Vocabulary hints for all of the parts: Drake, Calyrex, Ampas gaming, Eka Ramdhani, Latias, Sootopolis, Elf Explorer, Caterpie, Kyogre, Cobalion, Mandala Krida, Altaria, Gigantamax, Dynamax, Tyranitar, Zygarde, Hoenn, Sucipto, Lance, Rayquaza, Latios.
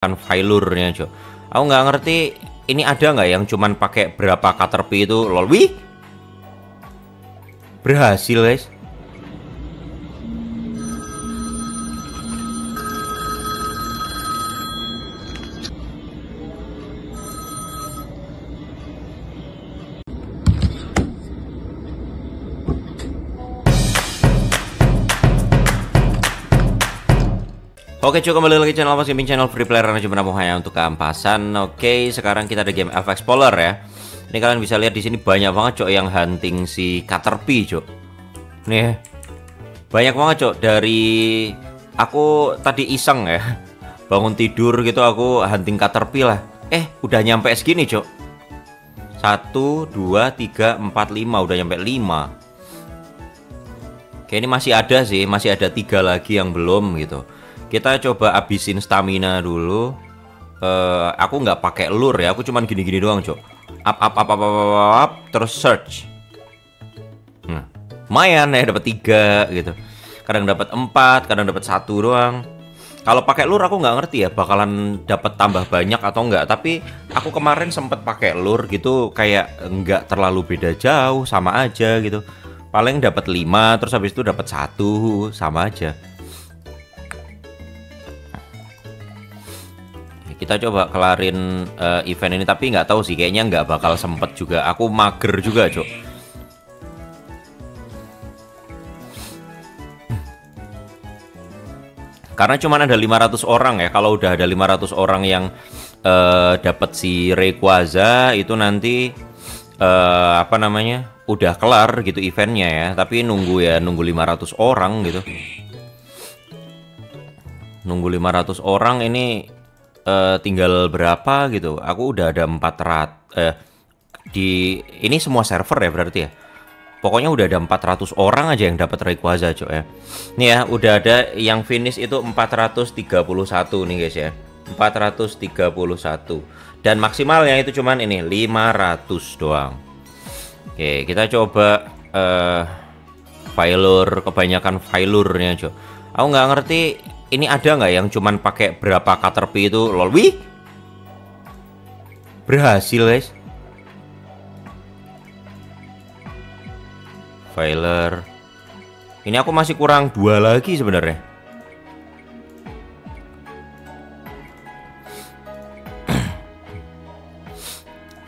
kan Veilurnya coy. Aku nggak ngerti ini ada nggak yang cuman pakai berapa Caterpie itu lol. Wih, berhasil guys. Oke cuy, kembali lagi channel Ampas Gaming, channel free player manajemen hanya untuk keampasan. Oke, sekarang kita ada game Elf Explorer ya. Ini kalian bisa lihat di sini banyak banget cok yang hunting si Caterpie cok. Nih, banyak banget cok. Dari aku tadi iseng ya, bangun tidur gitu aku hunting Caterpie lah. Udah nyampe segini cok. 1, 2, 3, 4, 5. Udah nyampe 5. Oke, ini masih ada sih, masih ada 3 lagi yang belum gitu. Kita coba abisin stamina dulu. Aku nggak pakai lure ya, aku cuman gini-gini doang cok. Up, terus search. Nah, lumayan ya, dapat 3 gitu. Kadang dapat 4, kadang dapat 1 doang. Kalau pakai lure aku nggak ngerti ya bakalan dapat tambah banyak atau nggak. Tapi aku kemarin sempet pakai lure gitu, kayak nggak terlalu beda jauh, sama aja gitu. Paling dapat 5, terus habis itu dapat 1, sama aja. Kita coba kelarin event ini, tapi nggak tahu sih, kayaknya nggak bakal sempet juga. Aku mager juga cok. Karena cuman ada 500 orang ya. Kalau udah ada 500 orang yang dapat si Rayquaza itu nanti apa namanya, udah kelar gitu eventnya ya. Tapi nunggu ya, nunggu 500 orang gitu. Nunggu 500 orang ini. Tinggal berapa gitu. Aku udah ada 400 di ini semua server ya berarti ya. Pokoknya udah ada 400 orang aja yang dapat Rayquaza cok ya. Nih ya, udah ada yang finish itu 431 nih guys ya. 431. Dan maksimalnya itu cuman ini 500 doang. Oke, kita coba Veilur, kebanyakan Veilurnya cok. Aku nggak ngerti ini ada nggak yang cuman pakai berapa Caterpie itu lol. Wih, berhasil guys. Veiler. Ini aku masih kurang 2 lagi sebenarnya.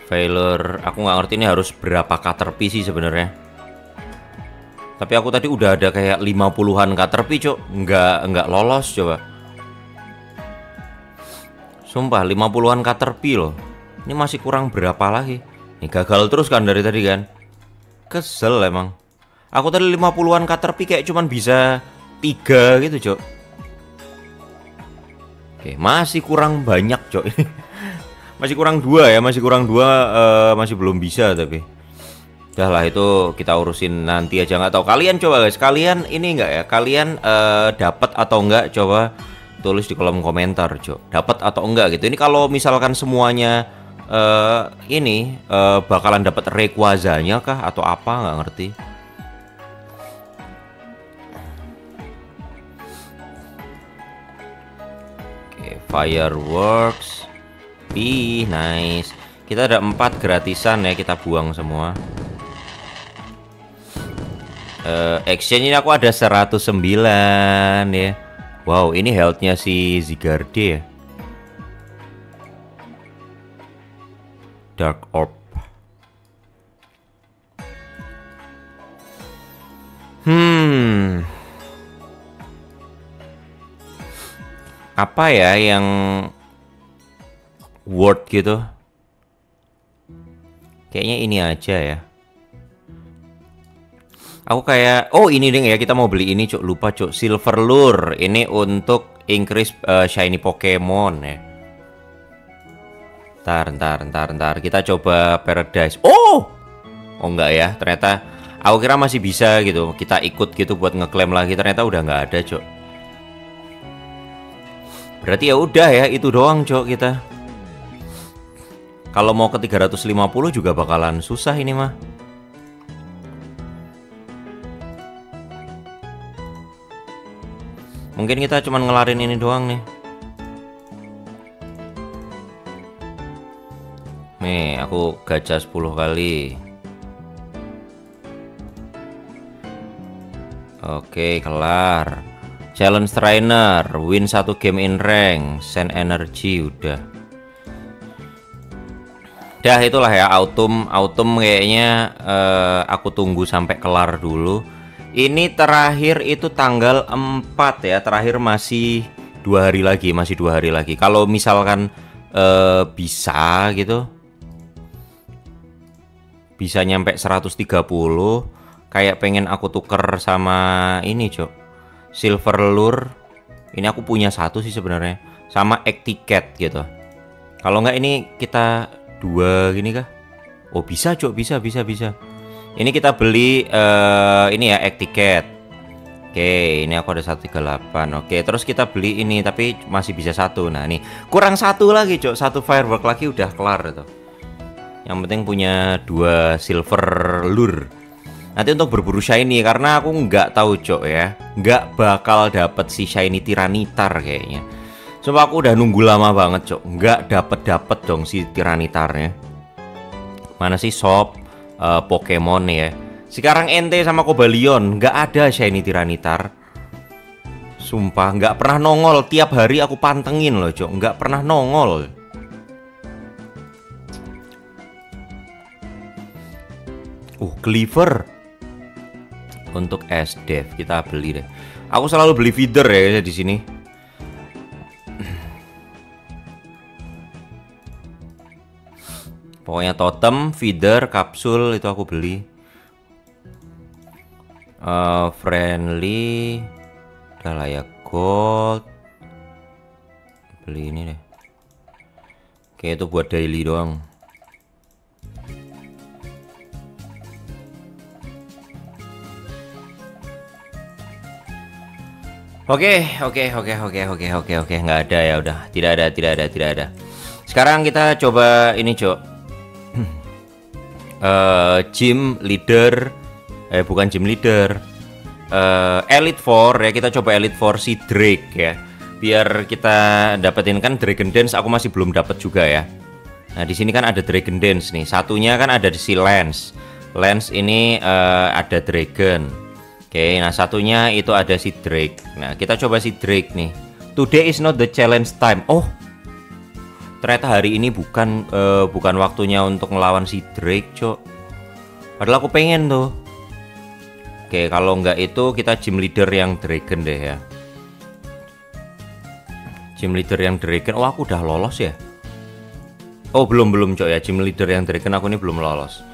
Veiler. Aku nggak ngerti ini harus berapa Caterpie sih sebenarnya. Tapi aku tadi udah ada kayak 50-an Caterpie cok, nggak lolos coba. Sumpah 50-an Caterpie loh. Ini masih kurang berapa lagi. Ini gagal terus kan dari tadi kan. Kesel emang. Aku tadi 50-an Caterpie kayak cuman bisa 3 gitu cok. Oke, masih kurang banyak cok. Masih kurang 2 ya, masih kurang 2, masih belum bisa tapi. Udah lah, itu kita urusin nanti aja. Nggak tahu kalian coba guys, kalian ini enggak ya, kalian dapat atau enggak, coba tulis di kolom komentar cok, dapat atau enggak gitu. Ini kalau misalkan semuanya ini bakalan dapat Rayquaza-nya kah atau apa, nggak ngerti. Oke, fireworks. Ih, nice. Kita ada 4 gratisan ya, kita buang semua. Exchange ini aku ada 109 ya. Wow, ini healthnya si Zygarde ya. Dark Orb. Apa ya yang worth gitu? Kayaknya ini aja ya. Aku kayak, oh ini deh ya, kita mau beli ini cok, lupa cok, silver lure. Ini untuk increase shiny Pokemon ya. Ntar kita coba paradise. Oh enggak ya, ternyata aku kira masih bisa gitu, kita ikut gitu buat ngeklaim lagi, ternyata udah nggak ada cok. Berarti ya udah ya, itu doang cok kita. Kalau mau ke 350 juga bakalan susah ini mah. Mungkin kita cuma ngelarin ini doang nih. Nih, aku gacha 10 kali. Oke, kelar. Challenge trainer, win 1 game in rank, send energy, udah. Dah, itulah ya Autumn. Autumn kayaknya aku tunggu sampai kelar dulu. Ini terakhir itu tanggal 4 ya, terakhir masih 2 hari lagi, masih 2 hari lagi. Kalau misalkan bisa gitu, bisa nyampe 130. Kayak pengen aku tuker sama ini, Cok. Silver Lure. Ini aku punya 1 sih sebenarnya. Sama egg ticket gitu. Kalau nggak ini kita 2 gini kah? Oh, bisa, Cok. Bisa. Ini kita beli ini ya, egg ticket. Oke, ini aku ada 138. Oke, terus kita beli ini tapi masih bisa 1. Nah, ini kurang 1 lagi, Cok. 1 firework lagi udah kelar tuh. Yang penting punya 2 silver lure. Nanti untuk berburu shiny, karena aku nggak tahu, Cok, ya, nggak bakal dapet si shiny Tyranitar kayaknya. Sumpah aku udah nunggu lama banget, Cok, nggak dapet dong si Tyranitarnya. Mana sih shop Pokemon ya? Sekarang ente sama Cobalion nggak ada shiny Tyranitar. Sumpah nggak pernah nongol, tiap hari aku pantengin loh, Cok, nggak pernah nongol. Cleaver untuk S-Dev kita beli deh. Aku selalu beli feeder ya di sini. Pokoknya totem, feeder, kapsul itu aku beli. Friendly, udah lah ya, gold. Beli ini deh. Oke, itu buat daily doang. Oke, nggak ada ya, udah, tidak ada. Sekarang kita coba ini, Cok. Gym leader, bukan gym leader, Elite Four ya, kita coba Elite Four si Drake ya, biar kita dapetin. Kan Dragon Dance aku masih belum dapet juga ya. Nah, di sini kan ada Dragon Dance nih, satunya kan ada di si Lance. Lance ini ada Dragon. Oke, nah satunya itu ada si Drake. Nah, kita coba si Drake nih. Today is not the challenge time. Oh, ternyata hari ini bukan waktunya untuk melawan si Drake, Cok. Padahal aku pengen tuh. Oke, kalau nggak itu kita gym leader yang Dragon deh ya. Gym leader yang Dragon. Oh, aku udah lolos ya? Oh, belum, Cok ya. Gym leader yang Dragon aku ini belum lolos.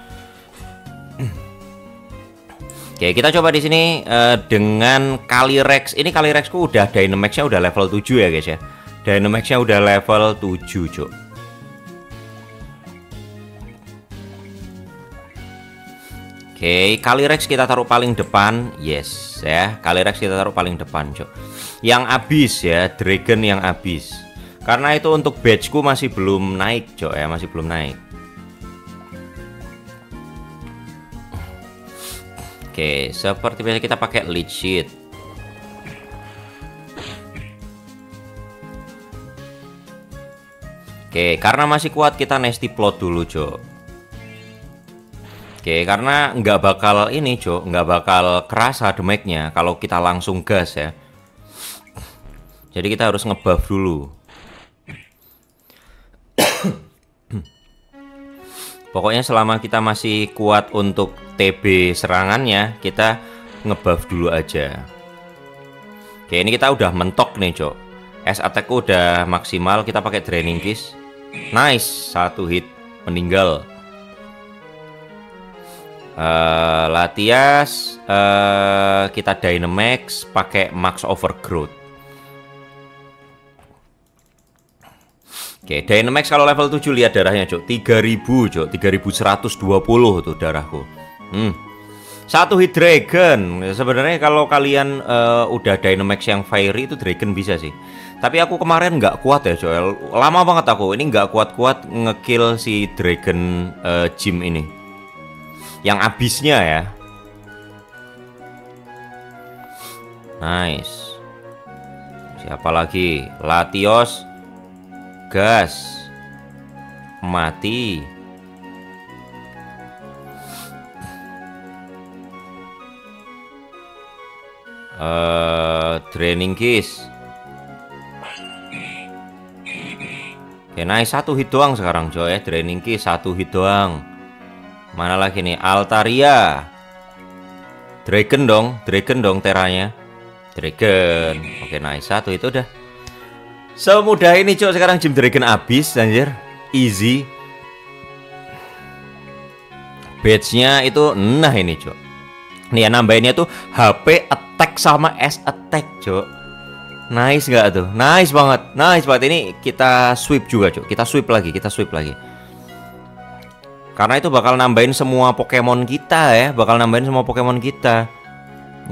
Oke, kita coba di sini dengan Calyrex. Ini Calyrexku udah Dynamax-nya udah level 7 ya, guys ya. Dynamax-nya udah level 7, Cok. Oke, Calyrex kita taruh paling depan. Yes, ya. Calyrex kita taruh paling depan, Cok. Yang abis ya, Dragon yang abis. Karena itu untuk badge-ku masih belum naik, Cok ya, masih belum naik. Oke, seperti biasa kita pakai lead sheet. Oke, karena masih kuat kita nasty plot dulu, Cok. Oke, karena nggak bakal ini, Cok, nggak bakal kerasa damage-nya kalau kita langsung gas ya. Jadi kita harus ngebuff dulu. Pokoknya selama kita masih kuat untuk TB serangannya, kita ngebuff dulu aja. Oke, ini kita udah mentok nih, Cok. S attack-ku udah maksimal, kita pakai draining kiss. Nice, 1 hit meninggal. Latias, kita Dynamax pakai max overgrowth. Oke, Dynamax kalau level 7 lihat darahnya, Cok. 3000, Cok. 3120 tuh darahku. 1 hit Dragon. Sebenarnya kalau kalian udah Dynamax yang fiery itu Dragon bisa sih. Tapi aku kemarin nggak kuat ya, Cok. Lama banget aku. Ini nggak kuat-kuat ngekill si Dragon gym ini. Yang abisnya ya. Nice. Siapa lagi? Latios. Gas. Mati. Draining Kiss. Oke, naik satu hit doang sekarang coy. Draining Kiss satu hit doang. Mana lagi nih? Altaria. Dragon dong teranya. Dragon. Oke, naik satu itu udah. Semudah ini coy sekarang gym Dragon abis anjir. Easy. Badge-nya itu nah ini coy. Nih ya nambahinnya tuh HP attack sama S attack cok. Nice nggak tuh? Nice banget. Nice banget. Ini kita sweep juga cok. Kita sweep lagi, karena itu bakal nambahin semua Pokemon kita ya.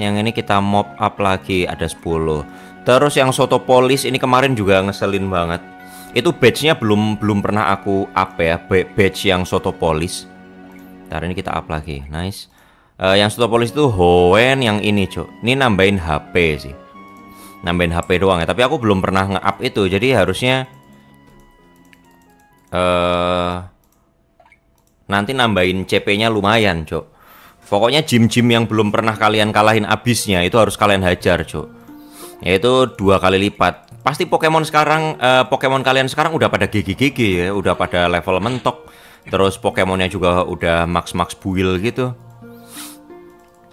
Yang ini kita mop up lagi ada 10. Terus yang Sootopolis ini kemarin juga ngeselin banget. Itu badge-nya belum pernah aku up ya, badge yang Sootopolis. Ntar ini kita up lagi. Nice. Yang Sootopolis itu Hoenn, yang ini cok. Ini nambahin HP sih, nambahin HP doang ya. Tapi aku belum pernah nge-up itu, jadi harusnya nanti nambahin CP-nya lumayan cok. Pokoknya gym-gym yang belum pernah kalian kalahin abisnya itu harus kalian hajar cok. Yaitu 2 kali lipat. Pasti Pokemon sekarang, Pokemon kalian sekarang udah pada GGGG ya, udah pada level mentok. Terus Pokemonnya juga udah max-max build gitu.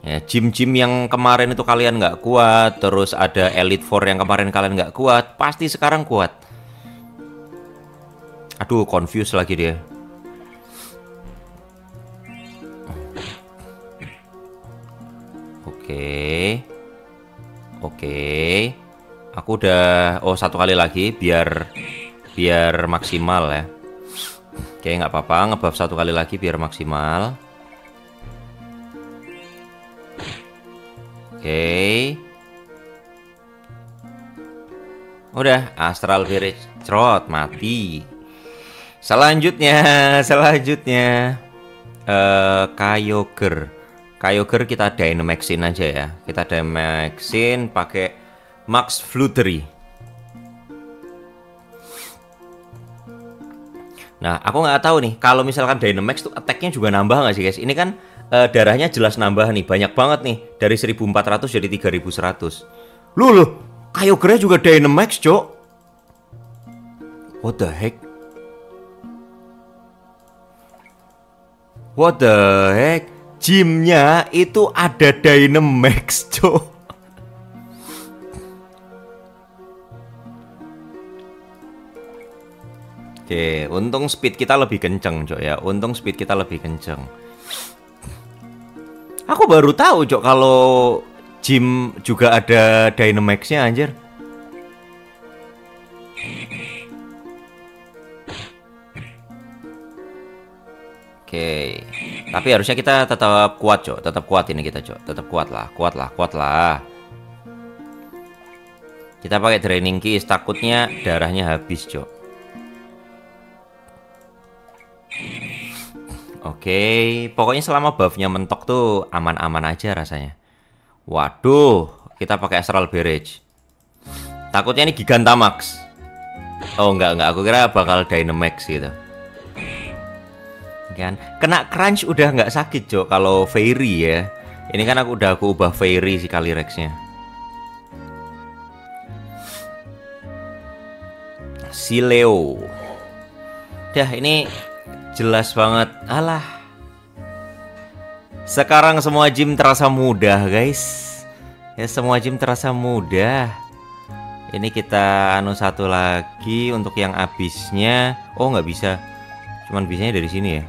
Ya, gym-gym yang kemarin itu kalian nggak kuat, terus ada Elite Four yang kemarin kalian nggak kuat, pasti sekarang kuat. Aduh, confuse lagi dia. Oke. Aku udah, oh satu kali lagi, biar maksimal ya. Oke, nggak apa-apa, ngebuff satu kali lagi biar maksimal. Oke. Udah, Astral Virage Trot mati. Selanjutnya Kyogre. Kyogre kita Dynamaxin aja ya. Kita Dynamaxin pakai Max Fluttery. Nah, aku nggak tahu nih kalau misalkan Dynamax tuh attack-nya juga nambah nggak sih, guys? Ini kan darahnya jelas nambah nih, banyak banget nih. Dari 1400 jadi 3100. Loh, Kyogre juga Dynamax, cok. What the heck? Gymnya itu ada Dynamax, cok. Oke, untung speed kita lebih kenceng, cok ya. Aku baru tahu cok kalau gym juga ada Dynamax-nya anjir. Oke. Tapi harusnya kita tetap kuat cok, tetap kuat lah, Kita pakai Draining Kiss, takutnya darahnya habis cok. Oke, pokoknya selama buffnya mentok tuh aman-aman aja rasanya. Waduh, kita pakai Astral Barrage. Takutnya ini Gigantamax. Oh enggak, aku kira bakal Dynamax gitu. Kan kena crunch udah nggak sakit cok kalau Fairy ya. Ini kan aku ubah Fairy si Calyrex-nya. Si Leo. Dah ini jelas banget. Alah, sekarang semua gym terasa mudah guys. Ya semua gym terasa mudah. Ini kita satu lagi untuk yang abisnya. Oh nggak bisa, cuman bisanya dari sini ya.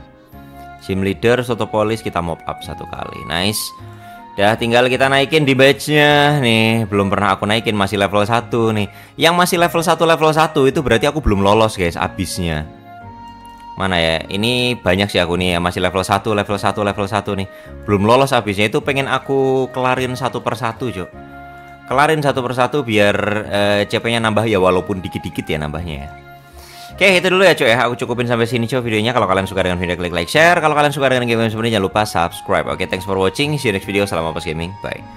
Gym leader Sootopolis kita mop up satu kali. Nice. Dah tinggal kita naikin di badge-nya. Nih belum pernah aku naikin, masih level 1 nih. Yang masih level 1 itu berarti aku belum lolos guys abisnya. Mana ya, ini banyak sih aku nih ya, masih level 1, nih. Belum lolos habisnya itu pengen aku kelarin satu persatu cok. Kelarin satu persatu biar CP-nya nambah ya, walaupun dikit-dikit ya nambahnya ya. Oke itu dulu ya cok ya, aku cukupin sampai sini cok videonya. Kalau kalian suka dengan video klik like, share. Kalau kalian suka dengan game sebenarnya jangan lupa subscribe. Oke, thanks for watching, see you next video. Salam Ampas Gaming, bye.